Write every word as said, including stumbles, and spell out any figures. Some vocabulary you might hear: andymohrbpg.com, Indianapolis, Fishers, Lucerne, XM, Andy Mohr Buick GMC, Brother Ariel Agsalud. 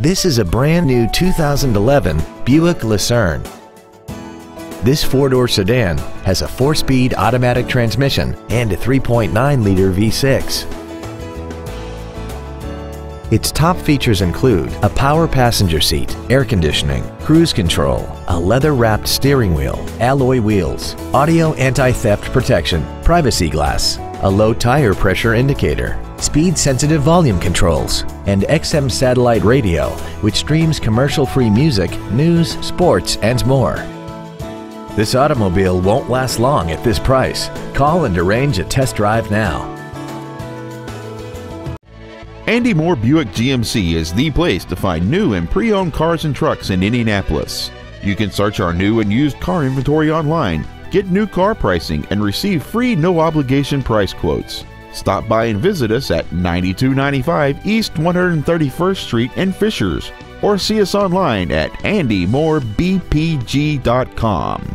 This is a brand new two thousand eleven Buick Lucerne. This four-door sedan has a four-speed automatic transmission and a three point nine liter V six. Its top features include a power passenger seat, air conditioning, cruise control, a leather-wrapped steering wheel, alloy wheels, audio anti-theft protection, privacy glass, a low tire pressure indicator, speed-sensitive volume controls, and X M satellite radio, which streams commercial-free music, news, sports, and more. This automobile won't last long at this price. Call and arrange a test drive now. Andy Mohr Buick G M C is the place to find new and pre-owned cars and trucks in Indianapolis. You can search our new and used car inventory online, get new car pricing, and receive free no-obligation price quotes. Stop by and visit us at ninety-two ninety-five East one hundred thirty-first Street in Fishers, or see us online at andy mohr b p g dot com.